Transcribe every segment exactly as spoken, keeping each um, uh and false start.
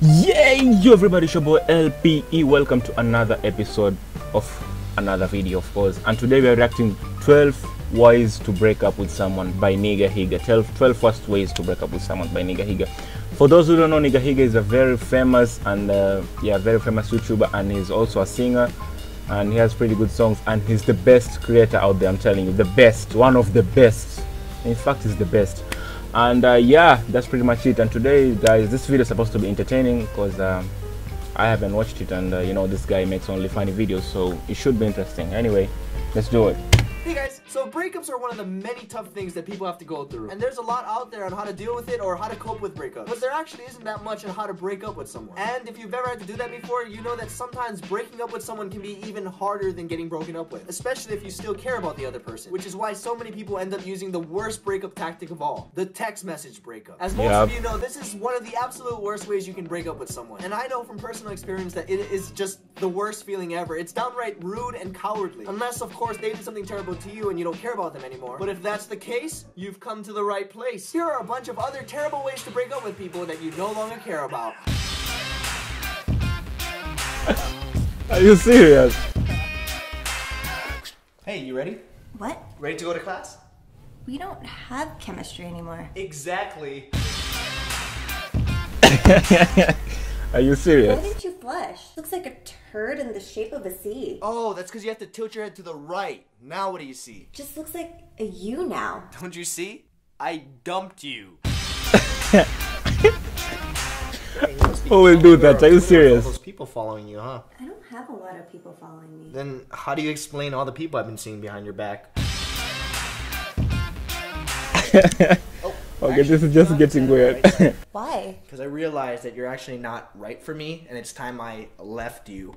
Yay, you everybody, it's your boy L P E. Welcome to another episode of another video, of course. And today we are reacting twelve ways to break up with someone by Nigahiga. twelve, twelve worst ways to break up with someone by Nigahiga. For those who don't know, Nigahiga is a very famous and uh, yeah, very famous YouTuber, and he's also a singer, and he has pretty good songs, and he's the best creator out there. I'm telling you, the best, one of the best. In fact, he's the best. And uh, yeah, that's pretty much it. And today, guys, this video is supposed to be entertaining because uh, I haven't watched it, and uh, you know, this guy makes only funny videos, so it should be interesting. Anyway, let's do it. Hey guys, so breakups are one of the many tough things that people have to go through, and there's a lot out there on how to deal with it or how to cope with breakups, but there actually isn't that much on how to break up with someone. And if you've ever had to do that before, you know that sometimes breaking up with someone can be even harder than getting broken up with, especially if you still care about the other person, which is why so many people end up using the worst breakup tactic of all, the text message breakup. As most yep. of you know, this is one of the absolute worst ways you can break up with someone, and I know from personal experience that it is just the worst feeling ever. It's downright rude and cowardly, unless of course they did something terrible to you and you don't care about them anymore. But if that's the case, you've come to the right place. Here are a bunch of other terrible ways to break up with people that you no longer care about. Are you serious? Hey, you ready? What? Ready to go to class? We don't have chemistry anymore. Exactly. Are you serious? Why didn't you flush? Looks like a turd in the shape of a C. Oh, that's because you have to tilt your head to the right. Now what do you see? Just looks like a U now. Don't you see? I dumped you. Who will do that? Are you serious? All those people following you, huh? I don't have a lot of people following me. Then how do you explain all the people I've been seeing behind your back? Oh. Okay, actually, this is just getting weird. Right. Why? Because I realized that you're actually not right for me, and it's time I left you.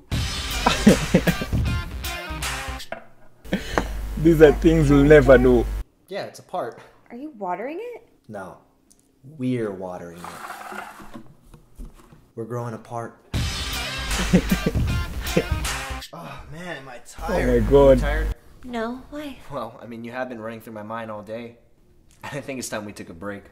These are things you'll never know. Yeah, it's a part. Are you watering it? No. We're watering it. We're growing apart. Oh, man, am I tired? Oh, my God. Are you tired? No, why? Well, I mean, you have been running through my mind all day. I think it's time we took a break.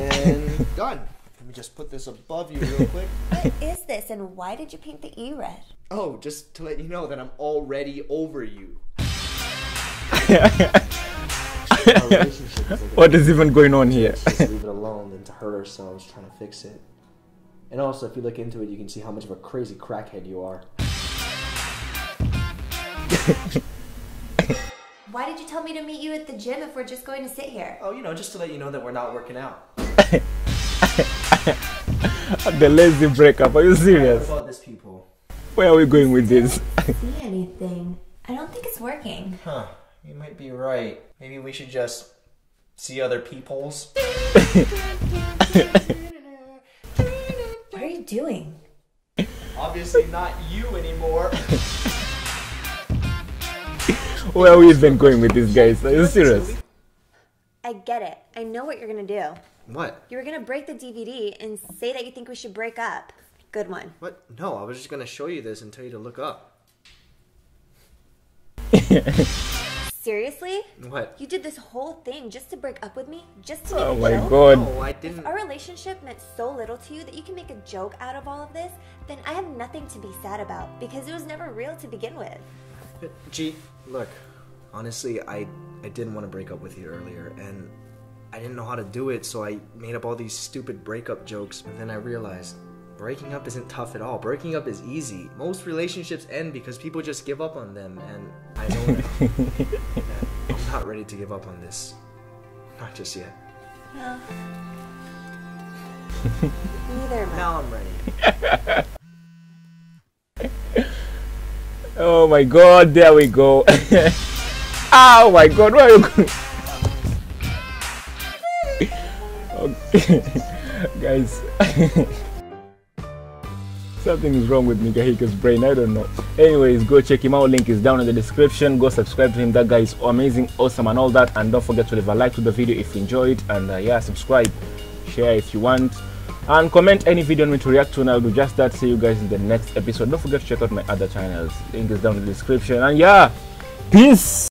And done. Let me just put this above you real quick. What is this, and why did you paint the E red? Oh, just to let you know that I'm already over you. What is even going on here? Just leave it alone than to hurt ourselves trying to fix it. And also, if you look into it, you can see how much of a crazy crackhead you are. Why did you tell me to meet you at the gym if we're just going to sit here? Oh, you know, just to let you know that we're not working out. The lazy breakup, are you serious? What about this people? Where are we going with this? I don't see anything. I don't think it's working. Huh, you might be right. Maybe we should just see other people's. What are you doing? Obviously not you anymore. Where are we even going with these guys? Are you serious? I get it. I know what you're gonna do. What? You were gonna break the D V D and say that you think we should break up. Good one. What? No, I was just gonna show you this and tell you to look up. Seriously? What? You did this whole thing just to break up with me? Just to make oh a my joke? God. No, I didn't. If our relationship meant so little to you that you can make a joke out of all of this, then I have nothing to be sad about because it was never real to begin with. Gee, look, honestly, I, I didn't want to break up with you earlier, and I didn't know how to do it, so I made up all these stupid breakup jokes, and then I realized breaking up isn't tough at all. Breaking up is easy. Most relationships end because people just give up on them, and I know that I'm not ready to give up on this. Not just yet. No. Neither am I. Now I'm ready. Oh my God, there we go. Oh my God, where are you going? Okay. Guys, something is wrong with Nigahiga's brain, I don't know. Anyways, go check him out, link is down in the description. Go subscribe to him, that guy is amazing, awesome and all that. And don't forget to leave a like to the video if you enjoyed, and uh, yeah, subscribe, share if you want. And comment any video you want me to react to, and I'll do just that. See you guys in the next episode. Don't forget to check out my other channels. Link is down in the description. And yeah, peace!